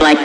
Like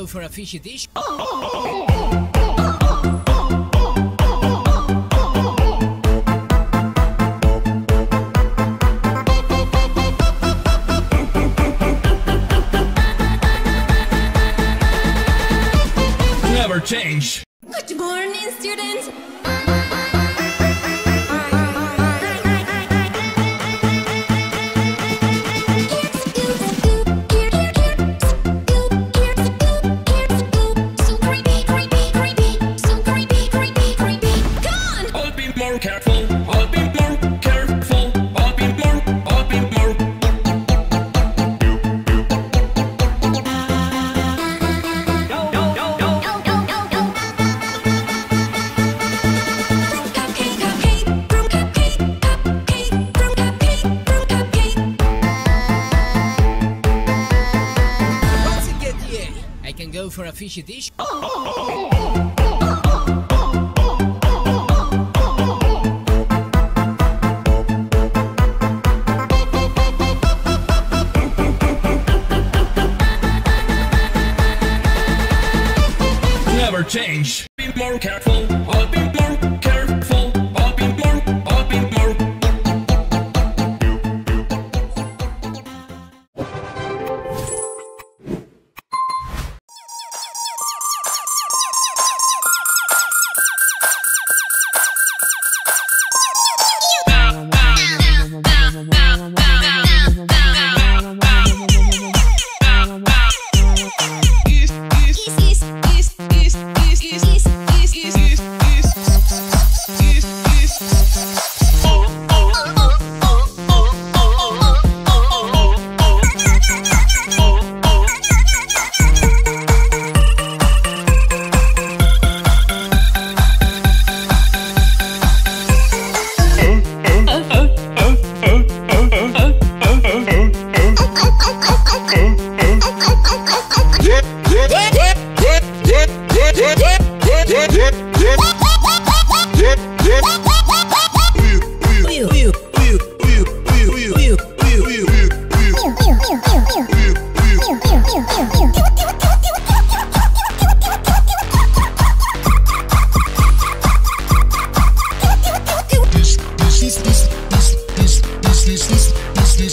down for a fishy dish. Never change. Good morning, students. For a fishy dish. change. Be more careful. I'll be more careful. I'll be more. I'll be more.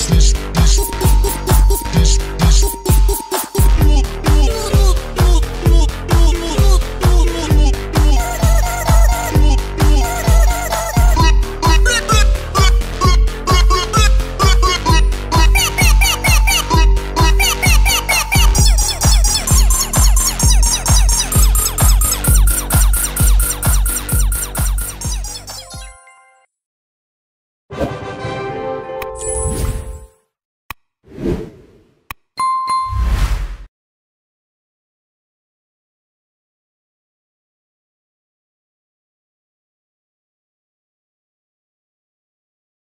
This